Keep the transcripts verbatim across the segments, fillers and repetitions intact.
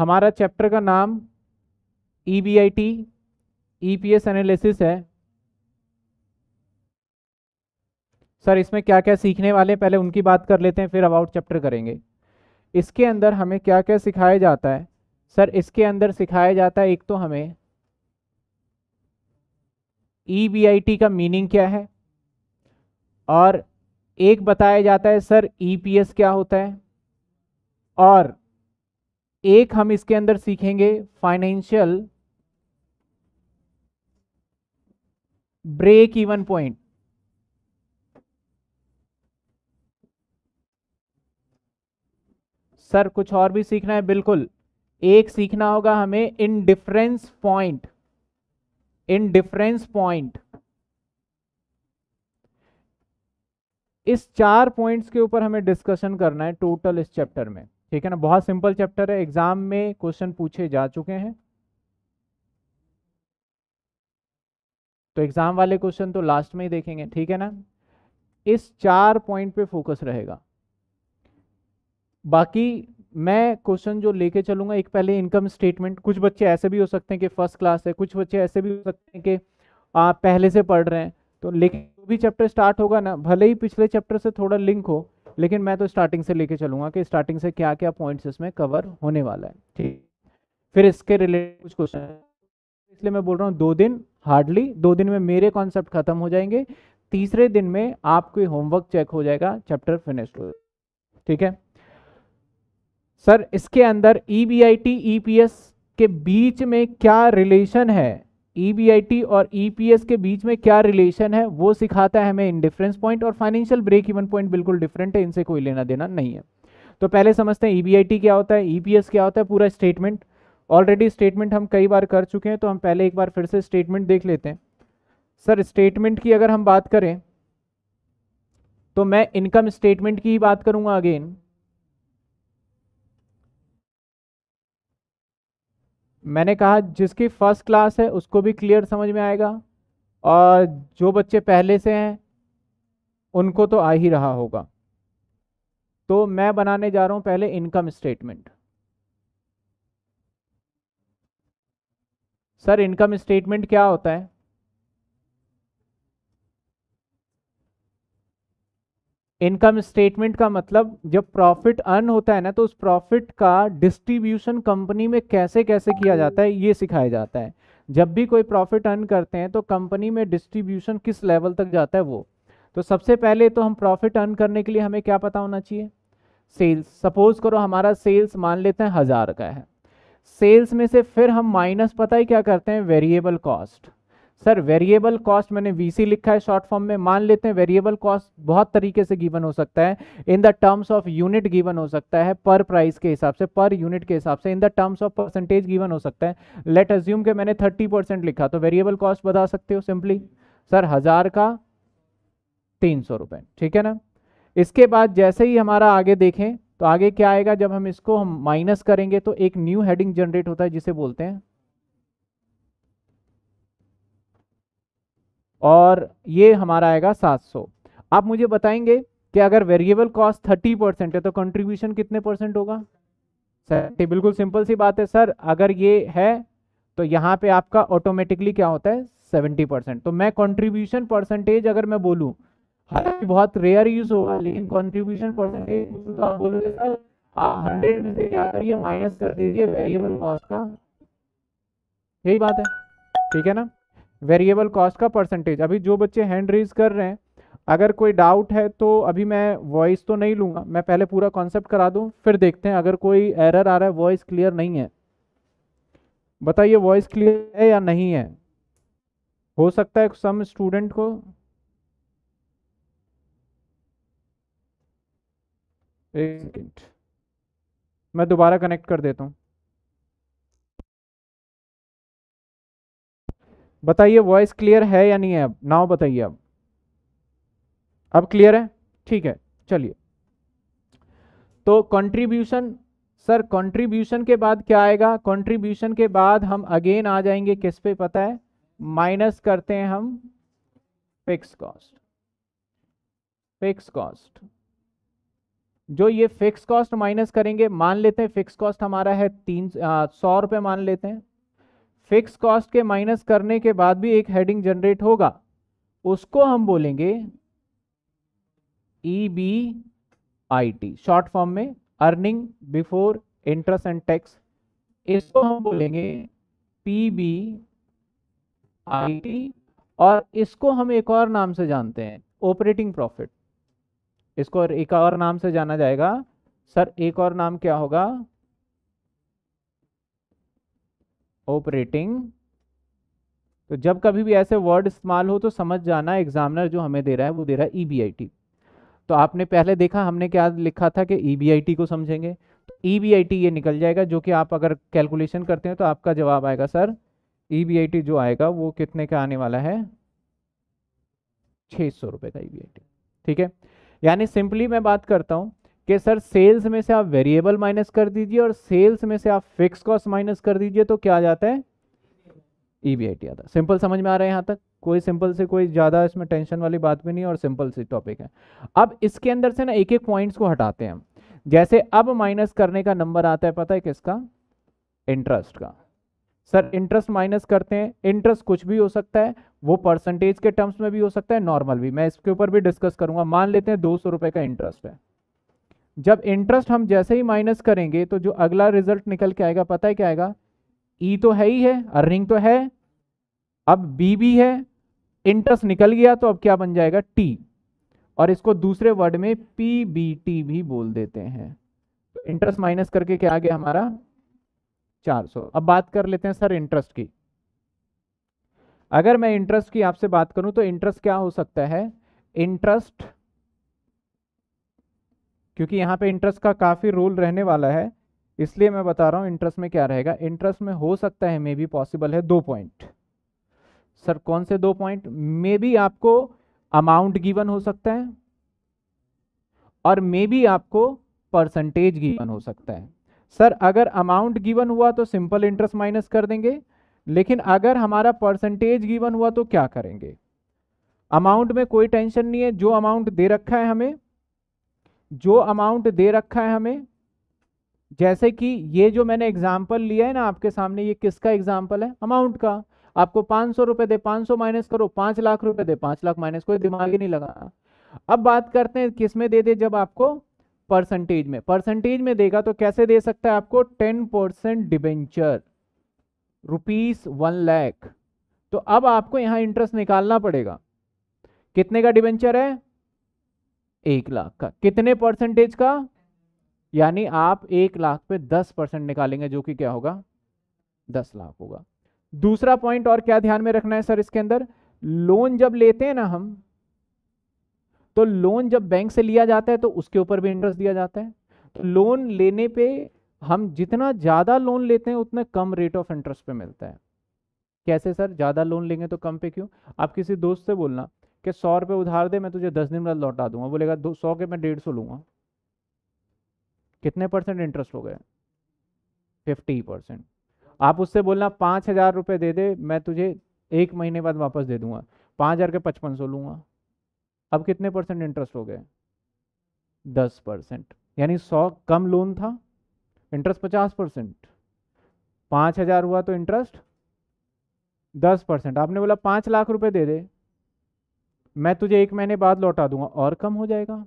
हमारा चैप्टर का नाम E B I T E P S analysis है। सर इसमें क्या क्या सीखने वाले हैं, पहले उनकी बात कर लेते हैं, फिर अबाउट चैप्टर करेंगे। इसके अंदर हमें क्या क्या सिखाया जाता है? सर इसके अंदर सिखाया जाता है, एक तो हमें ई बी आई टी का मीनिंग क्या है, और एक बताया जाता है सर ई पी एस क्या होता है, और एक हम इसके अंदर सीखेंगे financial break even point. Sir कुछ और भी सीखना है? बिल्कुल, एक सीखना होगा हमें इंडिफरेंस पॉइंट। इंडिफरेंस पॉइंट, इस चार पॉइंट्स के ऊपर हमें डिस्कशन करना है टोटल इस चैप्टर में, ठीक है ना। बहुत सिंपल चैप्टर है, एग्जाम में क्वेश्चन पूछे जा चुके हैं, तो एग्जाम वाले क्वेश्चन तो लास्ट में ही देखेंगे, ठीक है ना। इस चार पॉइंट पे फोकस रहेगा, बाकी मैं क्वेश्चन जो लेके चलूंगा, एक पहले इनकम स्टेटमेंट। कुछ बच्चे ऐसे भी हो सकते हैं कि फर्स्ट क्लास है, कुछ बच्चे ऐसे भी हो सकते हैं कि आ, पहले से पढ़ रहे हैं, तो लेकिन जो भी चैप्टर स्टार्ट होगा ना, भले ही पिछले चैप्टर से थोड़ा लिंक हो, लेकिन मैं तो स्टार्टिंग से लेके चलूंगा कि स्टार्टिंग से क्या क्या पॉइंट्स इसमें कवर होने वाला है, ठीक। फिर इसके रिलेटेड कुछ क्वेश्चन, इसलिए मैं बोल रहा हूँ दो दिन हार्डली दो दिन में मेरे कॉन्सेप्ट खत्म हो जाएंगे, तीसरे दिन में आपके होमवर्क चेक हो जाएगा, चैप्टर फिनिश हो जाएगा, ठीक है। सर इसके अंदर E B I T E P S के बीच में क्या रिलेशन है, E B I T और E P S के बीच में क्या रिलेशन है, वो सिखाता है हमें इंडिफरेंस पॉइंट। और फाइनेंशियल ब्रेक इवन पॉइंट बिल्कुल डिफरेंट है, इनसे कोई लेना देना नहीं है। तो पहले समझते हैं E B I T क्या होता है, E P S क्या होता है, पूरा स्टेटमेंट। ऑलरेडी स्टेटमेंट हम कई बार कर चुके हैं, तो हम पहले एक बार फिर से स्टेटमेंट देख लेते हैं। सर स्टेटमेंट की अगर हम बात करें तो मैं इनकम स्टेटमेंट की ही बात करूंगा अगेन। मैंने कहा जिसकी फर्स्ट क्लास है उसको भी क्लियर समझ में आएगा, और जो बच्चे पहले से हैं उनको तो आ ही रहा होगा। तो मैं बनाने जा रहा हूं पहले income statement. Sir income statement क्या होता है? इनकम स्टेटमेंट का मतलब जब प्रॉफिट अर्न होता है ना, तो उस प्रॉफिट का डिस्ट्रीब्यूशन कंपनी में कैसे कैसे किया जाता है, ये सिखाया जाता है। जब भी कोई प्रॉफिट अर्न करते हैं तो कंपनी में डिस्ट्रीब्यूशन किस लेवल तक जाता है वो। तो सबसे पहले तो हम प्रॉफिट अर्न करने के लिए हमें क्या पता होना चाहिए? सेल्स। सपोज करो हमारा सेल्स मान लेते हैं हज़ार का है, सेल्स में से फिर हम माइनस पता ही क्या करते हैं, variable cost. Sir variable cost मैंने वी सी लिखा है शॉर्ट फॉर्म में, मान लेते हैं वेरिएबल कॉस्ट बहुत तरीके से गिवन हो सकता है, in the terms of unit given हो सकता है, पर प्राइस के हिसाब से, पर यूनिट के हिसाब से, in the terms of percentage given हो सकता है। लेट अज्यूम के मैंने थर्टी परसेंट लिखा, तो वेरिएबल कॉस्ट बता सकते हो सिंपली, सर हज़ार का तीन सौ रुपये, ठीक है ना। इसके बाद जैसे ही हमारा आगे देखें तो आगे क्या आएगा, जब हम इसको हम माइनस करेंगे तो एक न्यू हेडिंग जनरेट होता है जिसे बोलते हैं, और ये हमारा आएगा सात सौ। आप मुझे बताएंगे कि अगर वेरिएबल कॉस्ट तीस परसेंट है तो कंट्रीब्यूशन कितने परसेंट होगा? सर बिल्कुल सिंपल सी बात है, सर अगर ये है तो यहाँ पे आपका ऑटोमेटिकली क्या होता है, सत्तर परसेंट। तो मैं कंट्रीब्यूशन परसेंटेज अगर मैं बोलूँ, हालांकि बहुत रेयर यूज होगा, लेकिन कंट्रीब्यूशन परसेंटेज तो आप बोलोगे सर आप हंड्रेड में से क्या करिए, माइनस कर दीजिए वेरिएबल कॉस्ट का, यही बात है, ठीक है ना, वेरिएबल कॉस्ट का परसेंटेज। अभी जो बच्चे हैंड रेज कर रहे हैं, अगर कोई डाउट है तो अभी मैं वॉइस तो नहीं लूँगा, मैं पहले पूरा कॉन्सेप्ट करा दूँ, फिर देखते हैं अगर कोई एरर आ रहा है, वॉइस क्लियर नहीं है, बताइए वॉइस क्लियर है या नहीं है। हो सकता है सम स्टूडेंट को, एक सेकेंड मैं दोबारा कनेक्ट कर देता हूँ, बताइए वॉइस क्लियर है या नहीं है। अब नाउ बताइए, अब अब क्लियर है, ठीक है, चलिए। तो कंट्रीब्यूशन, सर कंट्रीब्यूशन के बाद क्या आएगा, कंट्रीब्यूशन के बाद हम अगेन आ जाएंगे किस पे, पता है, माइनस करते हैं हम फिक्स कॉस्ट। फिक्स कॉस्ट जो ये फिक्स कॉस्ट माइनस करेंगे, मान लेते हैं फिक्स कॉस्ट हमारा है तीन सौ रुपये मान लेते हैं। फिक्स कॉस्ट के माइनस करने के बाद भी एक हेडिंग जनरेट होगा, उसको हम बोलेंगे E B I T, short form में earning before interest and tax, इसको हम बोलेंगे पी बी आई टी, और इसको हम एक और नाम से जानते हैं ऑपरेटिंग प्रॉफिट, इसको एक और नाम से जाना जाएगा। सर एक और नाम क्या होगा? ऑपरेटिंग। तो जब कभी भी ऐसे वर्ड इस्तेमाल हो तो समझ जाना एग्जामिनर जो हमें दे रहा है वो दे रहा है ईबीआईटी। तो आपने पहले देखा हमने क्या लिखा था कि ईबीआईटी को समझेंगे, तो ईबीआईटी ये निकल जाएगा, जो कि आप अगर कैलकुलेशन करते हैं तो आपका जवाब आएगा सर ईबीआईटी जो आएगा वो कितने का आने वाला है, छः सौ रुपये का ईबीआईटी। ठीक है, यानी सिंपली मैं बात करता हूँ कि सर सेल्स में से आप वेरिएबल माइनस कर दीजिए और सेल्स में से आप फिक्स कॉस्ट माइनस कर दीजिए तो क्या आ जाता है, ईबीआईटी आता है। सिंपल समझ में आ रहा है यहाँ तक? कोई सिंपल से कोई ज़्यादा इसमें टेंशन वाली बात भी नहीं और सिंपल से टॉपिक है। अब इसके अंदर से ना एक एक पॉइंट्स को हटाते हैं हम, जैसे अब माइनस करने का नंबर आता है पता है किसका, इंटरेस्ट का। सर इंटरेस्ट माइनस करते हैं, इंटरेस्ट कुछ भी हो सकता है, वो परसेंटेज के टर्म्स में भी हो सकता है, नॉर्मल भी, मैं इसके ऊपर भी डिस्कस करूंगा। मान लेते हैं दो सौ रुपये का इंटरेस्ट है। जब इंटरेस्ट हम जैसे ही माइनस करेंगे तो जो अगला रिजल्ट निकल के आएगा पता है क्या आएगा, ई तो है ही है, अर्निंग तो है, अब बी भी है, इंटरेस्ट निकल गया तो अब क्या बन जाएगा, टी, और इसको दूसरे वर्ड में पी बी टी भी बोल देते हैं। तो इंटरेस्ट माइनस करके क्या आ गया हमारा चार सौ। अब बात कर लेते हैं सर इंटरेस्ट की। अगर मैं इंटरेस्ट की आपसे बात करूं तो इंटरेस्ट क्या हो सकता है, इंटरेस्ट, क्योंकि यहां पे इंटरेस्ट का काफी रोल रहने वाला है इसलिए मैं बता रहा हूं इंटरेस्ट में क्या रहेगा। इंटरेस्ट में हो सकता है, मे बी पॉसिबल है, दो पॉइंट। सर कौन से दो पॉइंट? मे बी आपको अमाउंट गिवन हो सकता है और मे बी आपको परसेंटेज गिवन हो सकता है। सर अगर अमाउंट गिवन हुआ तो सिंपल इंटरेस्ट माइनस कर देंगे, लेकिन अगर हमारा परसेंटेज गिवन हुआ तो क्या करेंगे? अमाउंट में कोई टेंशन नहीं है, जो अमाउंट दे रखा है हमें, जो अमाउंट दे रखा है हमें, जैसे कि ये जो मैंने एग्जांपल लिया है ना आपके सामने, ये किसका एग्जांपल है, अमाउंट का। आपको पाँच सौ रुपये दे, पाँच सौ माइनस करो, पाँच लाख रुपये दे, पाँच लाख माइनस, कोई दिमाग ही नहीं लगाना। अब बात करते हैं किस में दे दे, जब आपको परसेंटेज में, परसेंटेज में देगा तो कैसे दे सकता है आपको, ten percent debenture rupees one lakh. तो अब आपको यहां इंटरेस्ट निकालना पड़ेगा, कितने का डिबेंचर है, एक लाख का, कितने परसेंटेज का, यानी आप एक लाख पे दस परसेंट निकालेंगे जो कि क्या होगा, दस लाख होगा। दूसरा पॉइंट और क्या ध्यान में रखना है सर इसके अंदर, लोन जब लेते हैं ना हम, तो लोन जब बैंक से लिया जाता है तो उसके ऊपर भी इंटरेस्ट दिया जाता है। तो लोन लेने पे हम जितना ज़्यादा लोन लेते हैं उतना कम रेट ऑफ इंटरेस्ट पे मिलता है। कैसे सर, ज़्यादा लोन लेंगे तो कम पे क्यों? आप किसी दोस्त से बोलना कि सौ रुपये उधार दे, मैं तुझे दस दिन बाद लौटा दूंगा, बोलेगा दो सौ के मैं डेढ़ सौ लूँगा, कितने परसेंट इंटरेस्ट हो गए, फिफ्टी परसेंट। आप उससे बोलना पाँच हज़ार रुपये दे दे, मैं तुझे एक महीने बाद वापस दे दूँगा, पाँच हज़ार के पचपन सौ लूँगा, अब कितने परसेंट इंटरेस्ट हो गए, दस परसेंट। यानी सौ कम लोन था, इंटरेस्ट पचास परसेंट, पाँच हज़ार हुआ तो इंटरेस्ट दस परसेंट। आपने बोला पाँच लाख रुपए दे दे, मैं तुझे एक महीने बाद लौटा दूंगा, और कम हो जाएगा,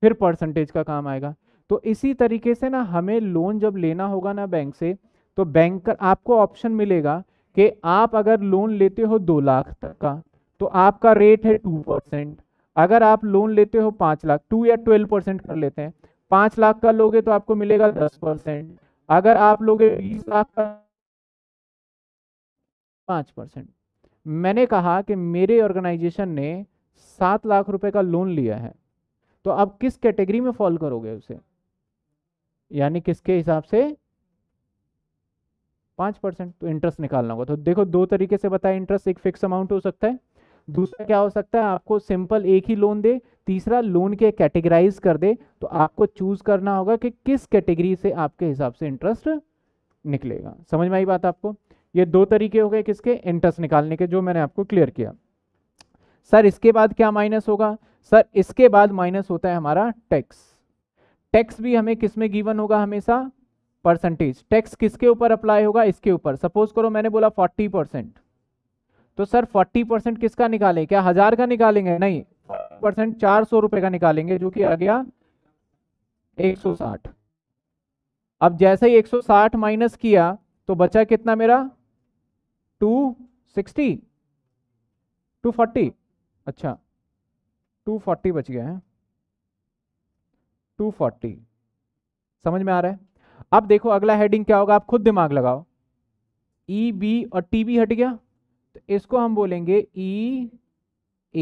फिर परसेंटेज का काम आएगा। तो इसी तरीके से ना हमें लोन जब लेना होगा ना बैंक से, तो बैंकर आपको ऑप्शन मिलेगा कि आप अगर लोन लेते हो दो लाख तक का तो आपका रेट है टू परसेंट, अगर आप लोन लेते हो पाँच लाख, टू या ट्वेल्व परसेंट कर लेते हैं, पाँच लाख का लोगे तो आपको मिलेगा दस परसेंट, अगर आप लोगे बीस लाख का पाँच परसेंट। मैंने कहा कि मेरे ऑर्गेनाइजेशन ने सात लाख रुपए का लोन लिया है, तो आप किस कैटेगरी में फॉल करोगे उसे, यानी किसके हिसाब से, पाँच परसेंट। तो इंटरेस्ट निकालना होगा। तो देखो दो तरीके से बताया इंटरेस्ट, एक फिक्स अमाउंट हो सकता है, दूसरा क्या हो सकता है आपको सिंपल एक ही लोन दे, तीसरा लोन के कैटेगराइज कर दे। तो आपको चूज करना होगा कि किस कैटेगरी से आपके हिसाब से इंटरेस्ट निकलेगा। समझ में आई बात आपको? ये दो तरीके हो गए किसके, इंटरेस्ट निकालने के, जो मैंने आपको क्लियर किया। सर इसके बाद क्या माइनस होगा? सर इसके बाद माइनस होता है हमारा टैक्स। टैक्स भी हमें किस में गिवन होगा, हमेशा परसेंटेज। टैक्स किसके ऊपर अप्लाई होगा, इसके ऊपर। सपोज करो मैंने बोला चालीस परसेंट, तो सर चालीस परसेंट किसका निकालें, क्या हजार का निकालेंगे, नहीं, परसेंट चार सौ रुपए का निकालेंगे, जो कि आ गया एक सौ साठ। अब जैसे ही एक सौ साठ माइनस किया तो बचा कितना मेरा, टू सिक्सटी टू फोर्टी। अच्छा टू फोर्टी बच गया है, टू फोर्टी। समझ में आ रहा है। अब देखो अगला हेडिंग क्या होगा, आप खुद दिमाग लगाओ। ई बी और टी बी हट गया, तो इसको हम बोलेंगे E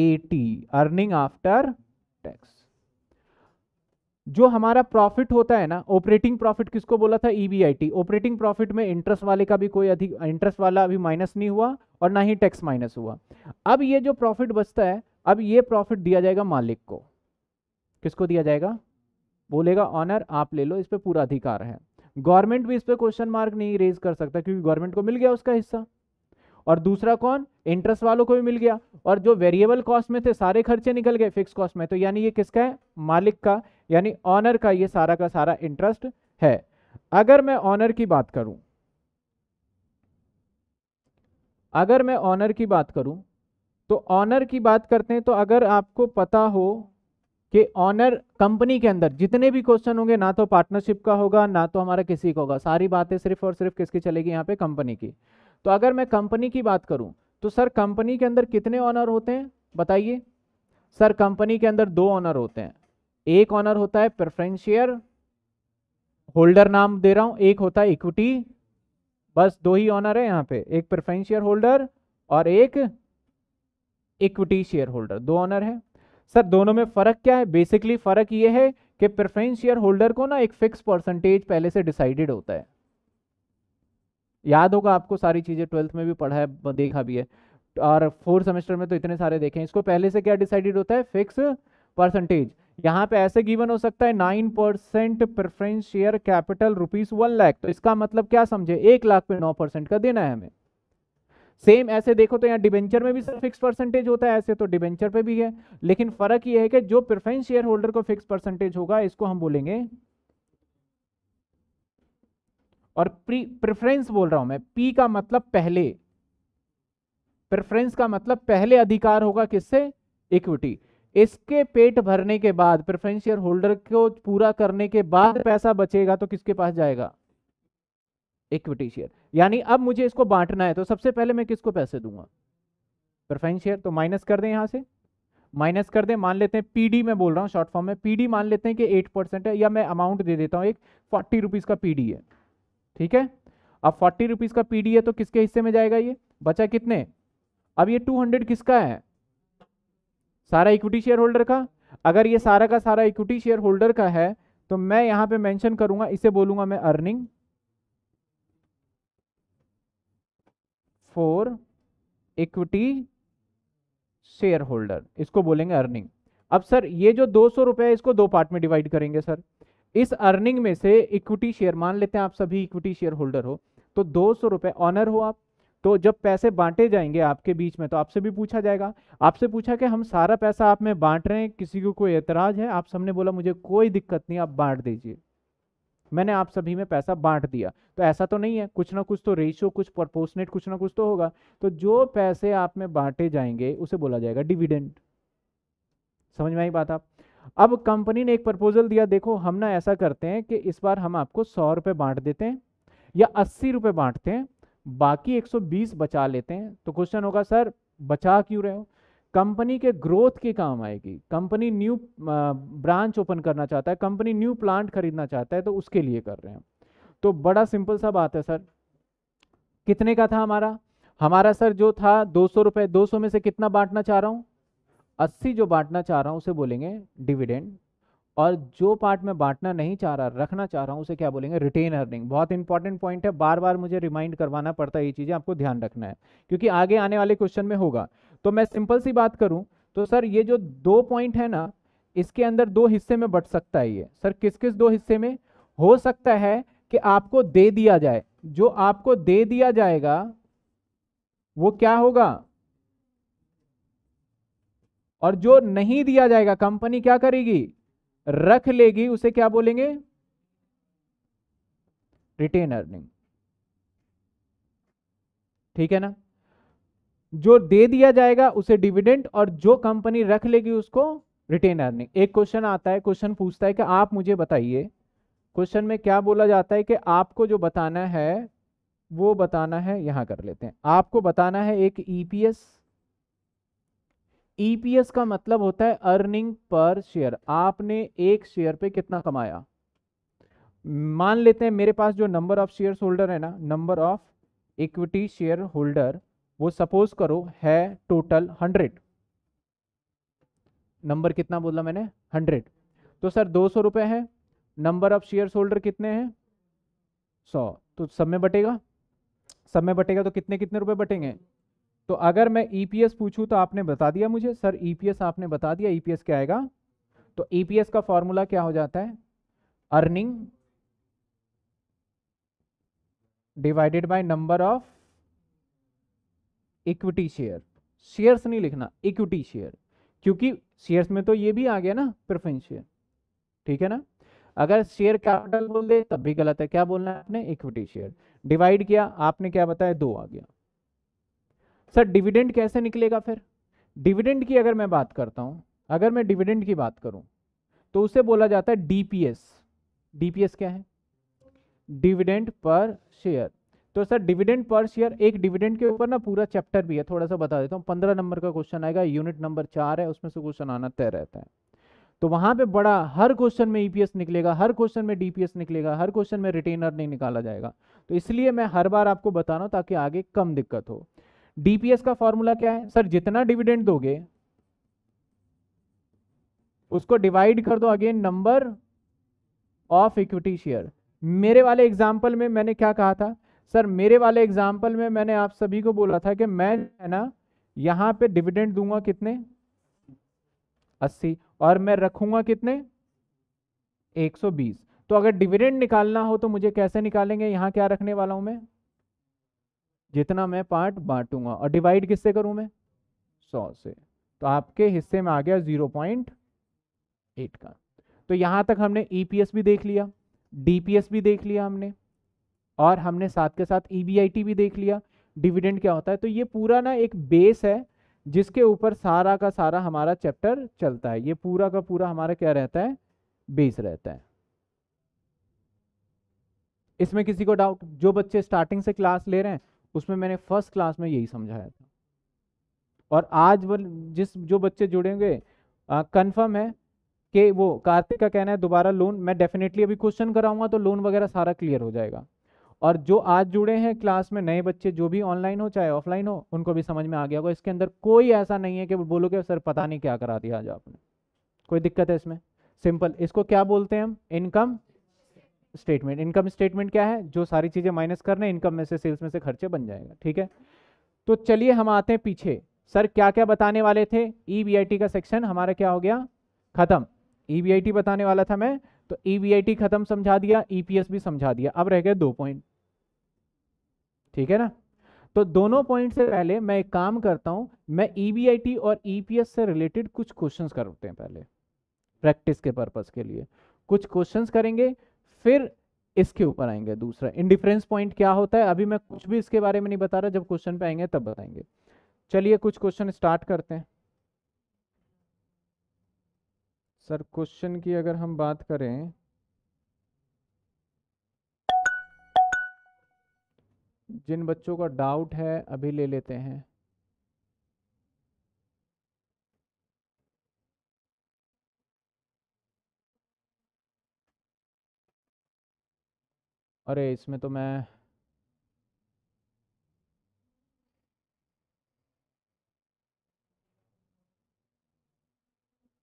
A T, earning after tax. जो हमारा प्रॉफिट होता है ना, ऑपरेटिंग प्रॉफिट किसको बोला था, E B I T. Operating profit में इंटरेस्ट वाले का भी कोई अधिक, इंटरेस्ट वाला अभी माइनस नहीं हुआ और ना ही टैक्स माइनस हुआ। अब ये जो प्रॉफिट बचता है, अब ये प्रॉफिट दिया जाएगा मालिक को। किसको दिया जाएगा, बोलेगा ऑनर आप ले लो, इस पर पूरा अधिकार है। गवर्नमेंट भी इस पे क्वेश्चन मार्क नहीं रेज कर सकता, क्योंकि गवर्नमेंट को मिल गया उसका हिस्सा। और दूसरा कौन, इंटरेस्ट वालों को भी मिल गया। और जो वेरिएबल कॉस्ट में थे सारे खर्चे निकल गए फिक्स कॉस्ट में, तो यानी ये किसका है, मालिक का, यानी ऑनर का। ये सारा का सारा इंटरेस्ट है। अगर मैं ऑनर की बात करूं अगर मैं ऑनर की बात करूं तो ऑनर की बात करते हैं। तो अगर आपको पता हो कि ऑनर कंपनी के अंदर जितने भी क्वेश्चन होंगे, ना तो पार्टनरशिप का होगा, ना तो हमारा किसी का होगा, सारी बातें सिर्फ और सिर्फ किसकी चलेगी यहाँ पे, कंपनी की। तो अगर मैं कंपनी की बात करूँ तो सर कंपनी के अंदर कितने ऑनर होते हैं, बताइए। सर कंपनी के अंदर दो ऑनर होते हैं। एक ऑनर होता है प्रेफरेंस शेयर होल्डर, नाम दे रहा हूँ, एक होता है इक्विटी। बस दो ही ऑनर है यहाँ पे, एक प्रेफरेंस शेयर होल्डर और एक इक्विटी शेयर होल्डर, दो ऑनर है। सर दोनों में फर्क क्या है, बेसिकली फर्क यह है कि प्रेफरेंस शेयर होल्डर को ना एक फिक्स परसेंटेज पहले से डिसाइडेड होता है। याद होगा आपको, सारी चीजें ट्वेल्थ में भी पढ़ा है, देखा भी है, और फोर्थ सेमेस्टर में तो इतने सारे देखे हैं। इसको पहले से क्या डिसाइडेड होता है, फिक्स परसेंटेज। यहाँ पे ऐसे गिवन हो सकता है nine percent preference share capital rupees one lakh, तो इसका मतलब क्या समझे, एक लाख पे नौ परसेंट का देना है हमें। सेम ऐसे देखो तो यहाँ डिबेंचर में भी सर फिक्स परसेंटेज होता है, ऐसे तो डिबेंचर पे भी है, लेकिन फर्क ये है कि जो प्रेफरेंस शेयर होल्डर को फिक्स परसेंटेज होगा इसको हम बोलेंगे, और प्री प्रेफरेंस बोल रहा हूं मैं, पी का मतलब पहले, प्रेफरेंस का मतलब पहले अधिकार होगा किससे, इक्विटी। इसके पेट भरने के बाद, प्रेफरेंस शेयर होल्डर को पूरा करने के बाद पैसा बचेगा तो किसके पास जाएगा, इक्विटी शेयर। यानी अब मुझे इसको बांटना है तो सबसे पहले मैं किसको पैसे दूंगा, प्रेफरेंस शेयर। तो माइनस कर दें, यहाँ से माइनस कर दें, मान लेते हैं पीडी में बोल रहा हूँ शॉर्ट फॉर्म में, पीडी मान लेते हैं कि एट परसेंट है, या मैं अमाउंट दे देता हूँ एक फोर्टी रुपीज का पीडी है, ठीक है। अब फोर्टी रुपीज का पीडी है तो किसके हिस्से में जाएगा, ये बचा कितने, अब ये टू हंड्रेड किसका है, सारा इक्विटी शेयर होल्डर का। अगर ये सारा का सारा इक्विटी शेयर होल्डर का है तो मैं यहाँ पे मेंशन करूंगा, इसे बोलूंगा मैं earning for equity shareholder, इसको बोलेंगे अर्निंग। अब सर ये जो दो सौ रुपए है इसको दो पार्ट में डिवाइड करेंगे। सर इस अर्निंग में से इक्विटी शेयर, मान लेते हैं आप सभी इक्विटी शेयर होल्डर हो, तो दो सौ रुपए ऑनर हो आप, तो जब पैसे बांटे जाएंगे आपके बीच में तो आपसे भी पूछा जाएगा, आपसे पूछा कि हम सारा पैसा आप में बांट रहे हैं, किसी को कोई एतराज है, आप सबने बोला मुझे कोई दिक्कत नहीं, आप बांट दीजिए, मैंने आप सभी में पैसा बांट दिया। तो ऐसा तो नहीं है, कुछ ना कुछ तो रेशियो, कुछ प्रोपोर्शनेट, कुछ ना कुछ तो होगा। तो जो पैसे आप में बांटे जाएंगे उसे बोला जाएगा डिविडेंड। समझ में आई बात आप। अब कंपनी ने एक प्रपोजल दिया, देखो हम ना ऐसा करते हैं कि इस बार हम आपको सौ रुपये बांट देते हैं या अस्सी रुपये बांटते हैं, बाकी एक सौ बीस बचा लेते हैं। तो क्वेश्चन होगा सर बचा क्यों रहे हो, कंपनी के ग्रोथ के काम आएगी, कंपनी न्यू ब्रांच ओपन करना चाहता है, कंपनी न्यू प्लांट खरीदना चाहता है, तो उसके लिए कर रहे हैं। तो बड़ा सिंपल सा बात है। सर कितने का था हमारा, हमारा सर जो था दो सौ रुपये, दो सौ में से कितना बांटना चाह रहा हूँ, अस्सी जो बांटना चाह रहा हूँ उसे बोलेंगे डिविडेंड, और जो पार्ट में बांटना नहीं चाह रहा, रखना चाह रहा हूँ, उसे क्या बोलेंगे, रिटेन अर्निंग। बहुत इंपॉर्टेंट पॉइंट है, बार बार मुझे रिमाइंड करवाना पड़ता है, ये चीज़ें आपको ध्यान रखना है क्योंकि आगे आने वाले क्वेश्चन में होगा। तो मैं सिंपल सी बात करूं तो सर ये जो दो पॉइंट है ना, इसके अंदर दो हिस्से में बट सकता है ये। सर किस किस दो हिस्से में हो सकता है कि आपको दे दिया जाए, जो आपको दे दिया जाएगा वो क्या होगा, और जो नहीं दिया जाएगा कंपनी क्या करेगी, रख लेगी उसे क्या बोलेंगे, रिटेन अर्निंग। ठीक है ना, जो दे दिया जाएगा उसे डिविडेंड और जो कंपनी रख लेगी उसको रिटेन अर्निंग। एक क्वेश्चन आता है, क्वेश्चन पूछता है कि आप मुझे बताइए, क्वेश्चन में क्या बोला जाता है कि आपको जो बताना है वो बताना है, यहां कर लेते हैं, आपको बताना है एक ईपीएस। ईपीएस का मतलब होता है अर्निंग पर शेयर, आपने एक शेयर पे कितना कमाया। मान लेते हैं मेरे पास जो नंबर ऑफ शेयर होल्डर है ना, number of equity shareholder, वो सपोज करो है टोटल हंड्रेड। नंबर कितना बोला मैंने, हंड्रेड। तो सर दो सौ रुपये है, नंबर ऑफ शेयर होल्डर कितने हैं, सौ। तो सब में बटेगा, सब में बटेगा तो कितने कितने रुपए बटेंगे। तो अगर मैं ईपीएस पूछूं तो आपने बता दिया मुझे, सर ईपीएस आपने बता दिया, ईपीएस क्या आएगा। तो ईपीएस का फॉर्मूला क्या हो जाता है, earning divided by number of equity share. Shares नहीं लिखना, इक्विटी शेयर, क्योंकि शेयर्स में तो ये भी आ गया ना, प्रेफरेंस शेयर। ठीक है ना, अगर शेयर कैपिटल बोल दे तब भी गलत है, क्या बोलना है आपने, इक्विटी शेयर। डिवाइड किया, आपने क्या बताया, दो आ गया। सर डिविडेंड कैसे निकलेगा फिर, डिविडेंड की अगर मैं बात करता हूं, अगर मैं डिविडेंड की बात करूं तो उसे बोला जाता है डीपीएस। डीपीएस क्या है, डिविडेंड पर शेयर। तो सर डिविडेंड पर शेयर, एक डिविडेंड के ऊपर ना पूरा चैप्टर भी है, थोड़ा सा बता देता हूँ। पंद्रह नंबर का क्वेश्चन आएगा, यूनिट नंबर चार है, उसमें से क्वेश्चन आना तय रहता है। तो वहां पे बड़ा, हर क्वेश्चन में ईपीएस निकलेगा, हर क्वेश्चन में डीपीएस निकलेगा, हर क्वेश्चन में रिटेन अर्निंग निकाला जाएगा। तो इसलिए मैं हर बार आपको बता रहा हूं ताकि आगे कम दिक्कत हो। डीपीएस का फॉर्मूला क्या है, सर जितना डिविडेंड दोगे उसको डिवाइड कर दो again number of equity share. मेरे वाले एग्जाम्पल में मैंने क्या कहा था, सर मेरे वाले एग्जाम्पल में मैंने आप सभी को बोला था कि मैं है ना यहाँ पे डिविडेंड दूंगा कितने, अस्सी, और मैं रखूंगा कितने, एक सौ बीस। तो अगर डिविडेंड निकालना हो तो मुझे कैसे निकालेंगे, यहां क्या रखने वाला हूं मैं, जितना मैं पार्ट बांटूंगा, और डिवाइड किससे करूं मैं, सौ से। तो आपके हिस्से में आ गया ज़ीरो पॉइंट एट का। तो यहां तक हमने ईपीएस भी देख लिया, डीपीएस भी देख लिया हमने, और हमने साथ के साथ ईबीआईटी भी देख लिया, डिविडेंड क्या होता है। तो ये पूरा ना एक बेस है जिसके ऊपर सारा का सारा हमारा चैप्टर चलता है। ये पूरा का पूरा हमारा क्या रहता है, बेस रहता है। इसमें किसी को डाउट, जो बच्चे स्टार्टिंग से क्लास ले रहे हैं उसमें मैंने फर्स्ट क्लास में यही समझाया था, और आज जिस जो बच्चे जुड़ेंगे कंफर्म है कि वो, कार्तिक का कहना है दोबारा लोन, मैं डेफिनेटली अभी क्वेश्चन कराऊंगा तो लोन वगैरह सारा क्लियर हो जाएगा। और जो आज जुड़े हैं क्लास में, नए बच्चे जो भी ऑनलाइन हो चाहे ऑफलाइन हो, उनको भी समझ में आ गया होगा। इसके अंदर कोई ऐसा नहीं है कि बोलोगे सर पता नहीं क्या करा दिया आज आपने, कोई दिक्कत है इसमें। सिंपल, इसको क्या बोलते हैं हम, इनकम स्टेटमेंट। इनकम स्टेटमेंट क्या है, जो सारी चीज़ें माइनस करने, इनकम में से, सेल्स में से खर्चे बन जाएगा। ठीक है, तो चलिए हम आते हैं पीछे। सर क्या क्या बताने वाले थे, ई बी आई टी का सेक्शन हमारा क्या हो गया, खत्म। ई बी आई टी बताने वाला था मैं, तो ई बी आई टी खत्म समझा दिया, ई पी एस भी समझा दिया, अब रह गए दो पॉइंट। ठीक है ना, तो दोनों पॉइंट से पहले मैं एक काम करता हूं, मैं ईबीआईटी और ईपीएस से रिलेटेड कुछ क्वेश्चंस करते हैं पहले, प्रैक्टिस के पर्पस के लिए कुछ क्वेश्चंस करेंगे, फिर इसके ऊपर आएंगे। दूसरा इंडिफरेंस पॉइंट क्या होता है, अभी मैं कुछ भी इसके बारे में नहीं बता रहा, जब क्वेश्चन पे आएंगे तब बताएंगे। चलिए कुछ क्वेश्चन स्टार्ट करते हैं। सर क्वेश्चन की अगर हम बात करें, जिन बच्चों का डाउट है अभी ले लेते हैं। अरे इसमें तो मैं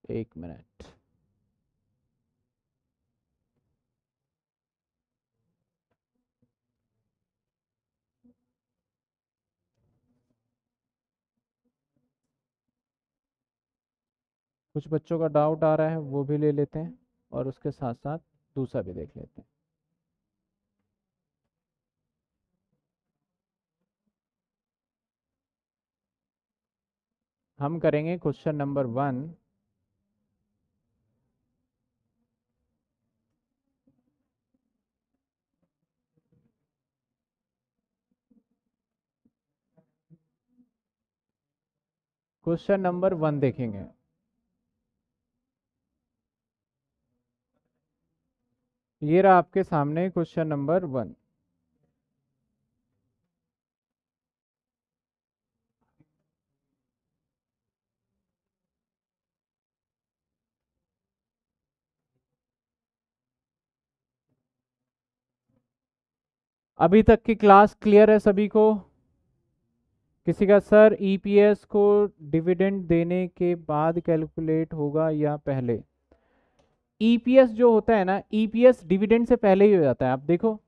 एक मिनट, कुछ बच्चों का डाउट आ रहा है वो भी ले लेते हैं, और उसके साथ साथ दूसरा भी देख लेते हैं। हम करेंगे question number one, question number one देखेंगे। ये रहा आपके सामने क्वेश्चन नंबर वन। अभी तक की क्लास क्लियर है सभी को? किसी का सर ईपीएस को डिविडेंड देने के बाद कैलकुलेट होगा या पहले? ईपीएस जो होता है ना, ईपीएस डिविडेंड से पहले ही हो जाता है। आप देखो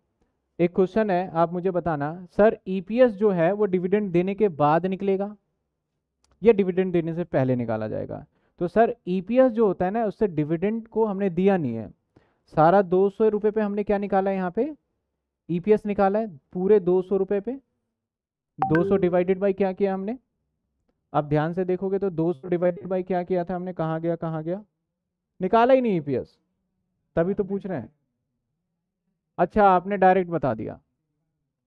एक क्वेश्चन है, आप मुझे बताना सर ईपीएस जो है वो डिविडेंड देने के बाद निकलेगा या डिविडेंड देने से पहले निकाला जाएगा? तो सर ईपीएस जो होता है ना, उससे डिविडेंड को हमने दिया नहीं है। सारा दो सौ रुपये पे हमने क्या निकाला है, यहाँ पे ईपीएस निकाला है पूरे दो सौ रुपये पे। दो सौ डिवाइडेड बाई क्या किया हमने? अब ध्यान से देखोगे तो दो सौ डिवाइडेड बाई क्या किया था हमने? कहाँ गया कहाँ गया? निकाला ही नहीं ईपीएस, तभी तो पूछ रहे हैं। अच्छा आपने डायरेक्ट बता दिया,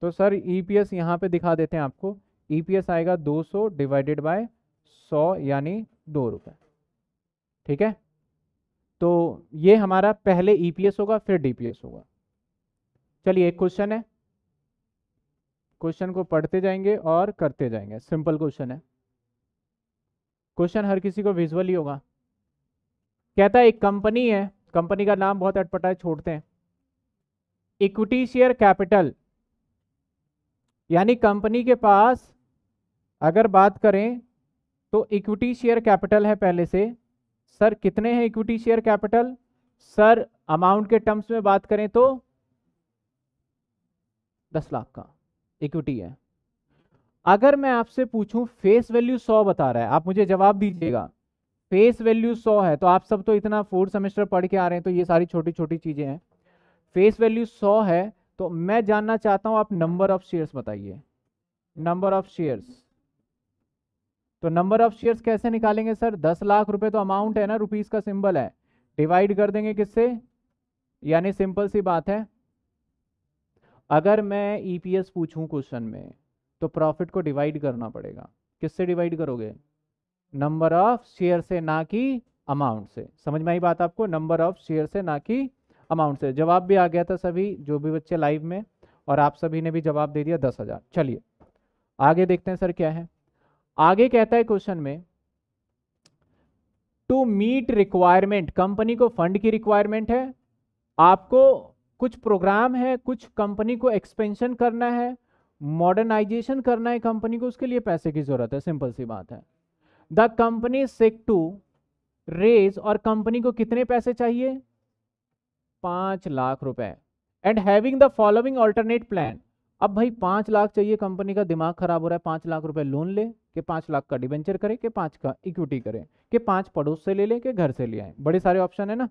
तो सर ईपीएस यहाँ पे दिखा देते हैं आपको। ईपीएस आएगा दो सौ डिवाइडेड बाय सौ यानी दो रुपये, ठीक है। तो ये हमारा पहले ईपीएस होगा फिर डीपीएस होगा। चलिए एक क्वेश्चन है, क्वेश्चन को पढ़ते जाएंगे और करते जाएंगे। सिंपल क्वेश्चन है, क्वेश्चन हर किसी को विजुअल ही होगा। कहता है एक कंपनी है, कंपनी का नाम बहुत अटपटा है, छोड़ते हैं। इक्विटी शेयर कैपिटल, यानी कंपनी के पास अगर बात करें तो इक्विटी शेयर कैपिटल है पहले से। सर कितने हैं equity share capital? Sir amount के टर्म्स में बात करें तो दस लाख का इक्विटी है। अगर मैं आपसे पूछूं फेस वैल्यू सौ बता रहा है, आप मुझे जवाब दीजिएगा फेस वैल्यू सौ है, तो आप सब तो इतना फोर्थ सेमेस्टर पढ़ के आ रहे हैं तो ये सारी छोटी छोटी चीजें हैं। फेस वैल्यू सौ है तो मैं जानना चाहता हूं आप नंबर ऑफ शेयर्स बताइए, नंबर ऑफ शेयर्स। तो नंबर ऑफ शेयर्स कैसे निकालेंगे? सर दस लाख रुपए तो अमाउंट है ना, रुपीज का सिंबल है, डिवाइड कर देंगे किससे, यानी सिंपल सी बात है। अगर मैं ईपीएस पूछूं क्वेश्चन में तो प्रॉफिट को डिवाइड करना पड़ेगा। किससे डिवाइड करोगे? नंबर ऑफ शेयर से, ना कि अमाउंट से। समझ में आई बात आपको? नंबर ऑफ शेयर से ना कि अमाउंट से। जवाब भी आ गया था सभी, जो भी बच्चे लाइव में, और आप सभी ने भी जवाब दे दिया दस हजार। चलिए आगे देखते हैं सर क्या है। आगे कहता है क्वेश्चन में, टू मीट रिक्वायरमेंट, कंपनी को फंड की रिक्वायरमेंट है, आपको कुछ प्रोग्राम है, कुछ कंपनी को एक्सपेंशन करना है, मॉडर्नाइजेशन करना है कंपनी को, उसके लिए पैसे की जरूरत है। सिंपल सी बात है। The company seek to raise, और कंपनी को कितने पैसे चाहिए? पांच लाख रुपए। And having the following alternate plan. अब भाई पांच लाख चाहिए, कंपनी का दिमाग खराब हो रहा है, पांच लाख रुपए लोन ले के, पांच लाख का डिबेंचर करे के, पांच का इक्विटी करे के, पांच पड़ोस से ले ले के, घर से ले आए, बड़े सारे ऑप्शन है ना।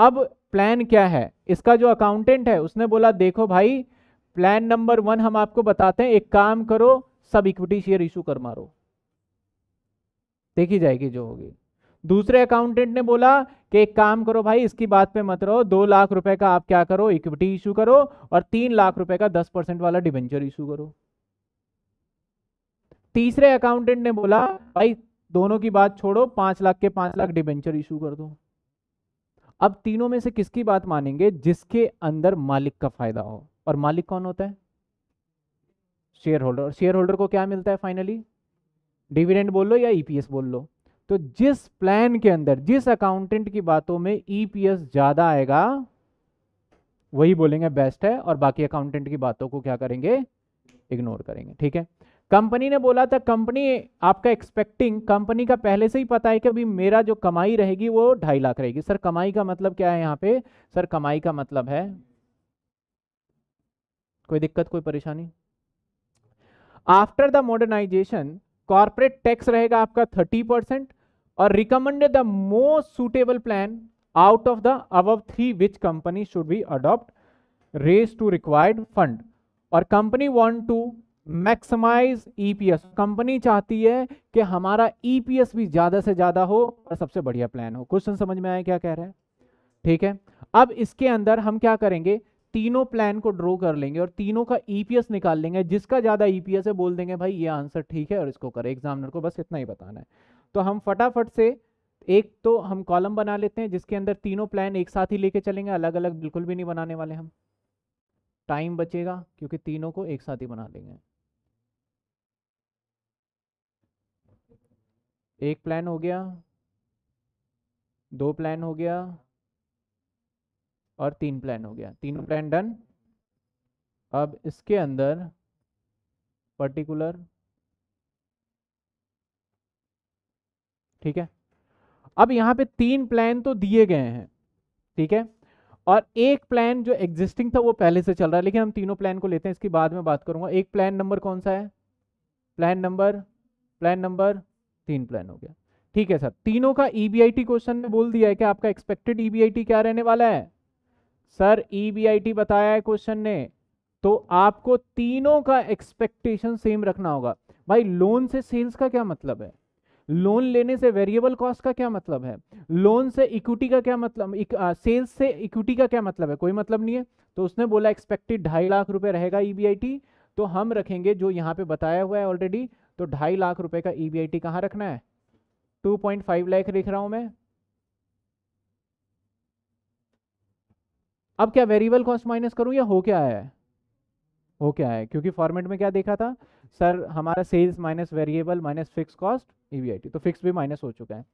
अब प्लान क्या है? इसका जो अकाउंटेंट है उसने बोला देखो भाई प्लान नंबर वन हम आपको बताते हैं, एक काम करो सब इक्विटी शेयर इशू कर मारो, देखी जाएगी जो होगी। दूसरे अकाउंटेंट ने बोला कि एक काम करो भाई इसकी बात पे मत रहो, दो लाख रुपए का आप क्या करो इक्विटी इशू करो, और तीन लाख रुपए का दस परसेंट वाला डिबेंचर इशू करो। तीसरे अकाउंटेंट ने बोला भाई दोनों की बात छोड़ो, पांच लाख के पांच लाख डिबेंचर इशू कर दो। अब तीनों में से किसकी बात मानेंगे? जिसके अंदर मालिक का फायदा हो। और मालिक कौन होता है? Shareholder. और शेयर होल्डर को क्या मिलता है फाइनली? डिविडेंड बोल लो या ईपीएस बोल लो। तो जिस प्लान के अंदर, जिस अकाउंटेंट की बातों में ईपीएस ज्यादा आएगा वही बोलेंगे बेस्ट है, और बाकी अकाउंटेंट की बातों को क्या करेंगे? इग्नोर करेंगे, ठीक है। कंपनी ने बोला था, कंपनी आपका एक्सपेक्टिंग, कंपनी का पहले से ही पता है कि अभी मेरा जो कमाई रहेगी वो ढाई लाख रहेगी। सर कमाई का मतलब क्या है यहाँ पे? सर कमाई का मतलब है, कोई दिक्कत कोई परेशानी? After the modernization corporate tax रहेगा आपका थर्टी परसेंट, और recommended the most suitable plan out of the above three which company should be adopt raise to required fund. और company want to maximize EPS, company चाहती है कि हमारा EPS भी ज्यादा से ज्यादा हो और सबसे बढ़िया प्लान हो। क्वेश्चन समझ में आया क्या कह रहा है? ठीक है। अब इसके अंदर हम क्या करेंगे? तीनों प्लान को ड्रॉ कर लेंगे और तीनों का ईपीएस निकाल लेंगे। जिसका ज़्यादा ईपीएस है बोल देंगे भाई ये आंसर ठीक है और इसको करें। एग्जामिनर को बस इतना ही बताना है। तो हम फटाफट से एक तो हम कॉलम बना लेते हैं जिसके अंदर तीनों प्लान एक साथ ही लेके चलेंगे, अलग अलग बिल्कुल भी नहीं बनाने वाले हम, टाइम बचेगा क्योंकि तीनों को एक साथ ही बना लेंगे। एक प्लान हो गया, दो प्लान हो गया और तीन प्लान हो गया। तीन प्लान डन। अब इसके अंदर पर्टिकुलर, ठीक है, अब यहाँ पे तीन प्लान तो दिए गए हैं, ठीक है, और एक प्लान जो एग्जिस्टिंग था वो पहले से चल रहा है, लेकिन हम तीनों प्लान को लेते हैं, इसकी बाद में बात करूंगा। एक प्लान नंबर कौन सा है? प्लान नंबर प्लान नंबर तीन प्लान हो गया, ठीक है सर। तीनों का ईबीआईटी क्वेश्चन में बोल दिया है कि आपका एक्सपेक्टेड ईबीआईटी क्या रहने वाला है। सर ईबीआईटी बताया है क्वेश्चन ने, तो आपको तीनों का एक्सपेक्टेशन सेम रखना होगा। भाई लोन से सेल्स का क्या मतलब है, लोन लेने से वेरिएबल कॉस्ट का क्या मतलब है, लोन से इक्विटी का क्या मतलब, इक, आ, सेल्स से इक्विटी का क्या मतलब है, कोई मतलब नहीं है। तो उसने बोला एक्सपेक्टेड ढाई लाख रुपए रहेगा ईबीआईटी, तो हम रखेंगे जो यहाँ पे बताया हुआ है ऑलरेडी। तो ढाई लाख रुपए का ईबीआईटी कहाँ रखना है? टू पॉइंट फाइव लाख लिख रहा हूं मैं। अब क्या वेरिएबल कॉस्ट माइनस करूं या हो क्या है, हो क्या है, क्योंकि फॉर्मेट में क्या देखा था सर हमारा sales minus variable minus fix cost EBIT, तो फिक्स भी माइनस हो चुका है।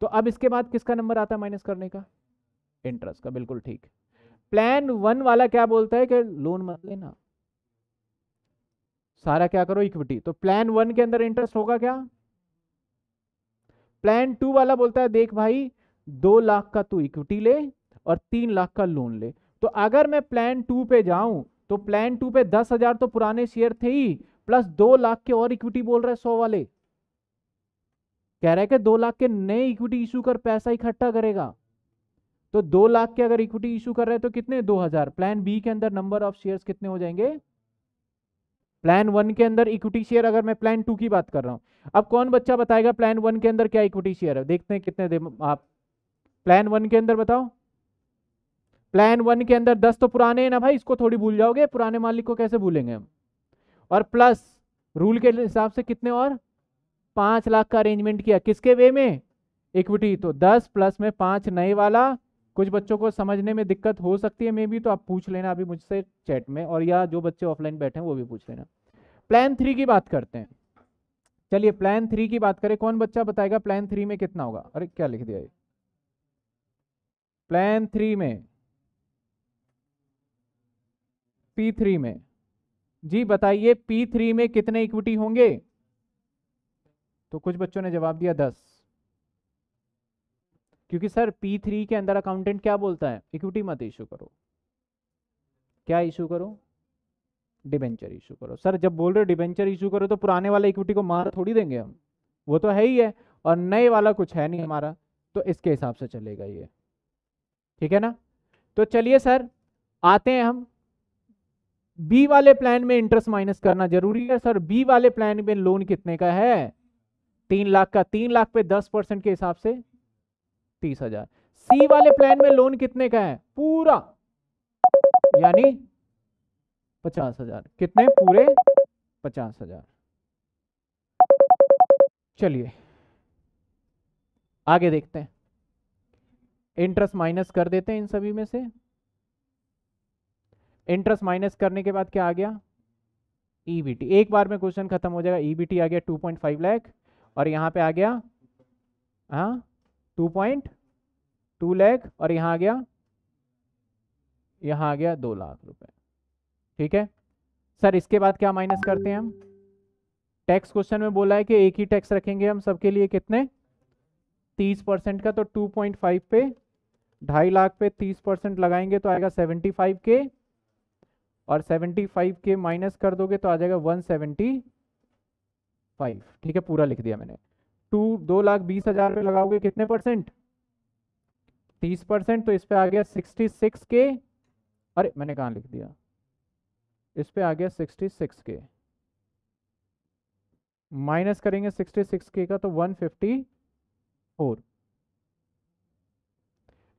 तो अब इसके बाद किसका नंबर आता है माइनस करने का? इंटरेस्ट का, बिल्कुल ठीक। प्लान वन वाला क्या बोलता है कि लोन मत लेना, सारा क्या करो इक्विटी, तो प्लान वन के अंदर इंटरेस्ट होगा क्या? प्लान टू वाला बोलता है देख भाई दो लाख का तू इक्विटी ले और तीन लाख का लोन ले। तो अगर मैं प्लान टू पे जाऊं तो प्लान टू पे दस हजार तो पुराने शेयर थे ही, प्लस दो लाख के और इक्विटी बोल रहे सौ वाले, कह रहे कि दो लाख के नए इक्विटी इशू कर पैसा इकट्ठा करेगा। तो दो लाख के अगर इक्विटी इशू कर रहे हैं तो कितने दो हजार, प्लान बी के अंदर नंबर ऑफ शेयर कितने हो जाएंगे? प्लान वन के अंदर इक्विटी शेयर, अगर मैं प्लान टू की बात कर रहा हूं, अब कौन बच्चा बताएगा प्लान वन के अंदर क्या इक्विटी शेयर है? देखते हैं कितने दे आप प्लान वन के अंदर, बताओ। प्लान वन के अंदर दस तो पुराने हैं ना भाई, इसको थोड़ी भूल जाओगे, पुराने मालिक को कैसे भूलेंगे हम। और प्लस रूल के हिसाब से कितने और पांच लाख का अरेंजमेंट किया, किसके वे में? इक्विटी। तो दस प्लस में पांच नए वाला, कुछ बच्चों को समझने में दिक्कत हो सकती है मे बी, तो आप पूछ लेना अभी मुझसे चैट में, और या जो बच्चे ऑफलाइन बैठे हैं वो भी पूछ लेना। प्लान थ्री की बात करते हैं, चलिए प्लान थ्री की बात करें, कौन बच्चा बताएगा प्लान थ्री में कितना होगा? अरे क्या लिख दिया ये, प्लान थ्री में पी थ्री में जी बताइए पी थ्री में कितने इक्विटी होंगे? तो कुछ बच्चों ने जवाब दिया दस, क्योंकि सर पी थ्री के अंदर अकाउंटेंट क्या बोलता है, इक्विटी मत इशू करो, क्या इशू करो? डिबेंचर इशू करो। सर जब बोल रहे हो डिबेंचर इशू करो तो पुराने वाला इक्विटी को मार थोड़ी देंगे हम, वो तो है ही है, और नए वाला कुछ है नहीं हमारा, तो इसके हिसाब से चलेगा ये, ठीक है ना। तो चलिए सर आते हैं हम बी वाले प्लान में, इंटरेस्ट माइनस करना जरूरी है। सर बी वाले प्लान में लोन कितने का है? तीन लाख का, तीन लाख पे दस परसेंट के हिसाब से तीस हजार। सी वाले प्लान में लोन कितने का है? पूरा, यानी पचास हजार, कितने पूरे पचास हजार। चलिए आगे देखते हैं, इंटरेस्ट माइनस कर देते हैं इन सभी में से। इंटरेस्ट माइनस करने के बाद क्या आ गया? ईबीटी। एक बार में क्वेश्चन खत्म हो जाएगा। ईबीटी आ गया टू पॉइंट फाइव लाख और यहां पे आ गया हाँ टू पॉइंट टू लाख और यहां आ गया यहां आ गया दो लाख रुपए, ठीक है सर। इसके बाद क्या माइनस करते हैं हम? टैक्स क्वेश्चन में बोला है कि एक ही टैक्स रखेंगे हम सबके लिए, कितने? तीस परसेंट का। तो टू पॉइंट फाइव पे ढाई लाख पे तीस परसेंट लगाएंगे तो आएगा सेवेंटी फाइव के, और सेवेंटी फाइव के माइनस कर दोगे तो आ जाएगा वन सेवेंटी फाइव, ठीक है, पूरा लिख दिया मैंने। दो लाख बीस हजार पे लगाओगे कितने परसेंट? तीस परसेंट, तो इस पे आ गया सिक्सटी सिक्स के, अरे मैंने कहां लिख दिया, इस पे आ गया सिक्सटी सिक्स के, माइनस करेंगे सिक्सटी सिक्स के का तो वन फिफ्टी फोर।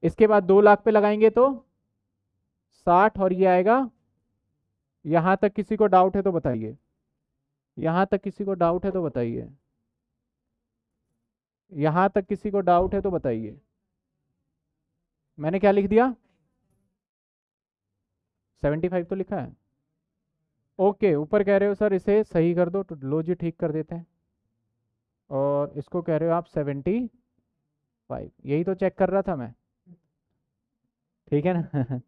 इसके बाद दो लाख पे लगाएंगे तो साठ और ये आएगा। यहाँ तक किसी को डाउट है तो बताइए, यहाँ तक किसी को डाउट है तो बताइए, यहाँ तक किसी को डाउट है तो बताइए। मैंने क्या लिख दिया? पचहत्तर तो लिखा है। ओके, ऊपर कह रहे हो सर इसे सही कर दो, तो लो जी ठीक कर देते हैं। और इसको कह रहे हो आप पचहत्तर, यही तो चेक कर रहा था मैं, ठीक है ना।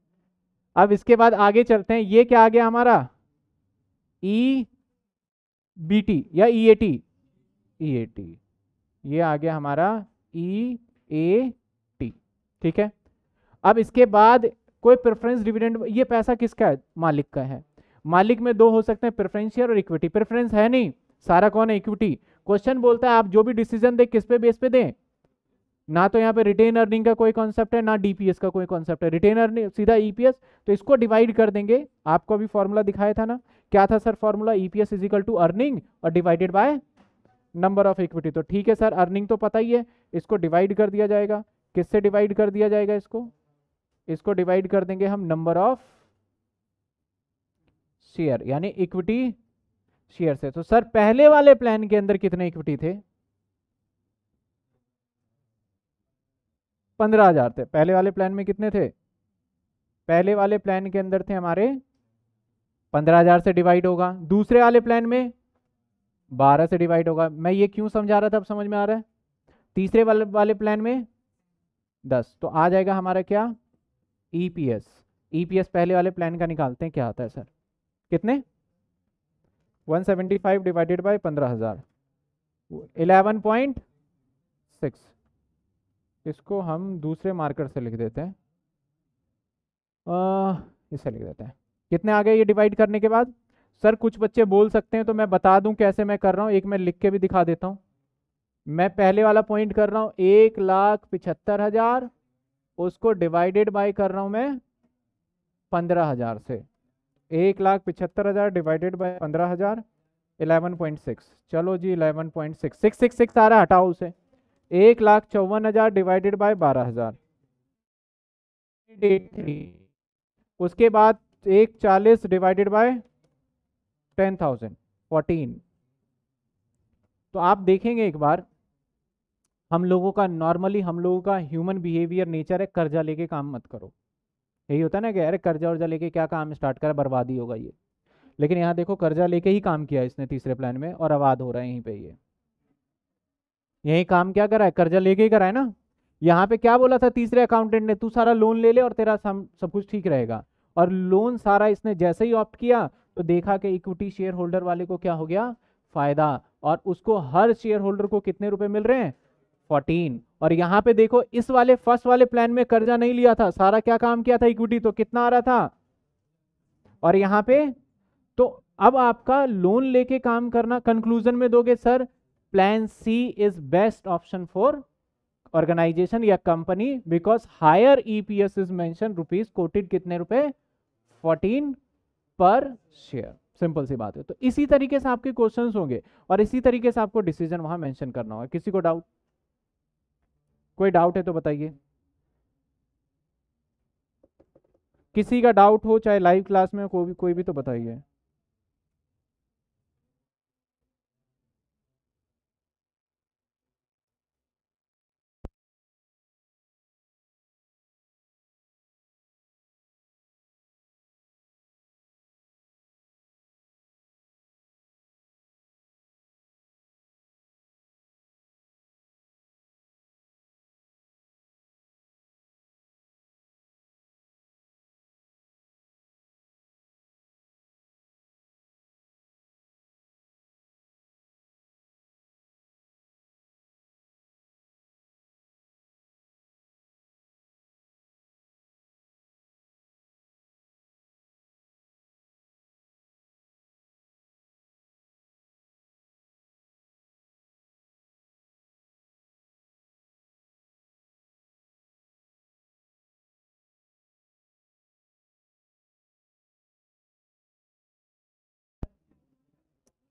अब इसके बाद आगे चलते हैं। ये क्या आ गया हमारा? ई बी टी या ई A T, E A T ये आ गया हमारा ई ए टी, ठीक है। अब इसके बाद कोई प्रेफरेंस डिविडेंड, ये पैसा किसका है? मालिक का है। मालिक में दो हो सकते हैं, प्रेफरेंस शेयर और इक्विटी। प्रेफरेंस है नहीं, सारा कौन है? इक्विटी। क्वेश्चन बोलता है आप जो भी डिसीजन दें किस पे बेस पे दें। ना तो यहाँ पे रिटेन अर्निंग का कोई कॉन्सेप्ट है, ना डीपीएस का कोई कॉन्सेप्ट है। रिटेन अर्निंग सीधा ईपीएस, तो इसको डिवाइड कर देंगे। आपको अभी फॉर्मूला दिखाया था ना, क्या था sir formula? EPS is equal to earning और divided by number of equity. तो ठीक है सर, अर्निंग तो पता ही है, इसको डिवाइड कर दिया जाएगा। किससे डिवाइड कर दिया जाएगा इसको? इसको डिवाइड कर देंगे हम नंबर ऑफ शेयर यानी इक्विटी शेयर से। तो सर पहले वाले प्लान के अंदर कितने इक्विटी थे? पंद्रह हजार थे। पहले वाले प्लान में कितने थे? पहले वाले प्लान के अंदर थे हमारे पंद्रह हजार से डिवाइड होगा। दूसरे वाले प्लान में बारह से डिवाइड होगा। मैं ये क्यों समझा रहा था, अब समझ में आ रहा है। तीसरे वाले वाले प्लान में दस। तो आ जाएगा हमारा क्या? ईपीएस। ईपीएस पहले वाले प्लान का निकालते हैं, क्या आता है सर? कितने? एक सौ पचहत्तर डिवाइडेड बाय पंद्रह हजार, ग्यारह पॉइंट सिक्स। इसको हम दूसरे मार्कर से लिख देते हैं, आ, इसे लिख देते हैं। कितने आ गए ये डिवाइड करने के बाद? सर कुछ बच्चे बोल सकते हैं तो मैं बता दूं कैसे मैं कर रहा हूं। एक मैं लिख के भी दिखा देता हूं। मैं पहले वाला पॉइंट कर रहा हूं एक लाख पिछहत्तर हजार, उसको डिवाइडेड बाय कर रहा हूं मैं पंद्रह हजार से। एक लाख पिछहत्तर हजार डिवाइडेड बाय पंद्रह हजार, ग्यारह पॉइंट सिक्स। चलो जी ग्यारह point six, six six six आ रहा, हटाओ उसे। एक लाख चौवन हजार डिवाइडेड बाय बारह हजार। उसके बाद एक चालीस divided by ten thousand, fourteen. तो आप देखेंगे एक बार, हम लोगों का नॉर्मली हम लोगों का ह्यूमन बिहेवियर नेचर है कर्जा लेके काम मत करो। यही होता है ना कि अरे कर्जा वर्जा लेके क्या काम स्टार्ट करा, बर्बादी होगा ये। लेकिन यहाँ देखो कर्जा लेके ही काम किया इसने तीसरे प्लान में, और आवाज हो रहा है यहीं पे। ये यही काम क्या करा है? कर्जा लेके ही करा है ना। यहाँ पे क्या बोला था तीसरे अकाउंटेंट ने? तू सारा लोन ले ले और तेरा सब कुछ ठीक रहेगा। और लोन सारा इसने जैसे ही ऑप्ट किया तो देखा कि इक्विटी शेयर होल्डर वाले को क्या हो गया? फायदा। और उसको हर शेयर होल्डर को कितने रुपए मिल रहे हैं? फोर्टीन। और यहाँ पे देखो इस वाले फर्स्ट वाले प्लान में कर्जा नहीं लिया था, सारा क्या काम किया था? इक्विटी। तो कितना आ रहा था? और यहाँ पे तो अब आपका लोन लेके काम करना। कंक्लूजन में दोगे sir plan C is best option for organization या company because higher EPS is mention rupees quoted कितने रुपए? फोर्टीन पर शेयर। सिंपल सी बात है। तो इसी तरीके से आपके क्वेश्चंस होंगे और इसी तरीके से आपको डिसीजन वहां मेंशन करना होगा। किसी को डाउट, कोई डाउट है तो बताइए। किसी का डाउट हो चाहे लाइव क्लास में, कोई भी कोई भी तो बताइए।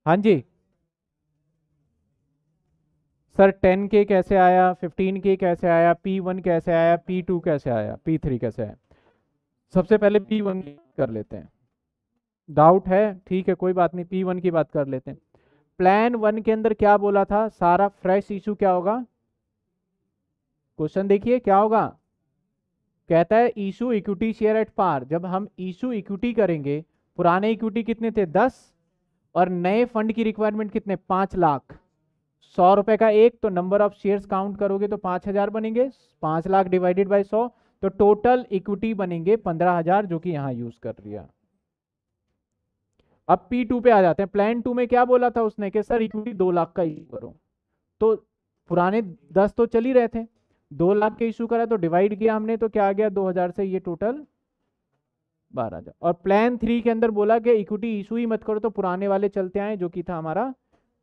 हाँ जी सर, टेन के कैसे आया, फिफ्टीन के कैसे आया, पी वन कैसे आया, पी टू कैसे आया, पी थ्री कैसे आया? सबसे पहले पी वन कर लेते हैं, डाउट है ठीक है कोई बात नहीं, पी वन की बात कर लेते हैं। प्लान वन के अंदर क्या बोला था, सारा फ्रेश इशू क्या होगा, क्वेश्चन देखिए क्या होगा, कहता है issue equity share at par. जब हम इशू इक्विटी करेंगे, पुराने इक्विटी कितने थे दस और नए फंड की रिक्वायरमेंट कितने पांच लाख, सौ रुपए का एक, तो नंबर ऑफ शेयर्स काउंट करोगे तो पांच हजार बनेंगे, पांच लाख डिवाइडेड बाय सौ, तो टोटल इक्विटी बनेंगे पंद्रह हजार जो कि यहां यूज कर रही है। अब पी टू पे आ जाते हैं। प्लान टू में क्या बोला था उसने कि सर इक्विटी दो लाख का इशू करो, तो पुराने दस तो चल ही रहे थे, दो लाख के इशू करा तो डिवाइड किया हमने तो क्या आ गया दो हजार से, ये टोटल बारह हजार। और प्लान थ्री के अंदर बोला कि इक्विटी इशू ही मत करो, तो पुराने वाले चलते आए जो कि था हमारा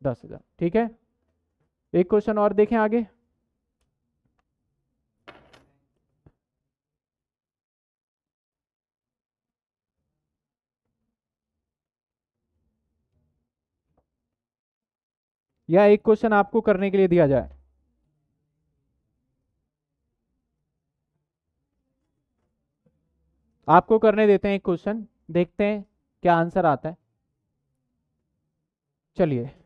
दस हजार ठीक है। एक क्वेश्चन और देखें आगे, या एक क्वेश्चन आपको करने के लिए दिया जाए। आपको करने देते हैं एक क्वेश्चन, देखते हैं क्या आंसर आता है। चलिए।